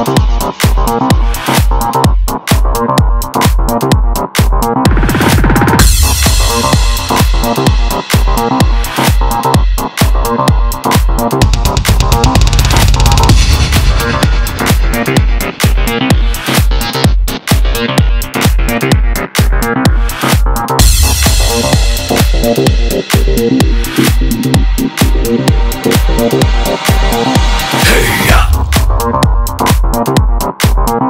Hey ya.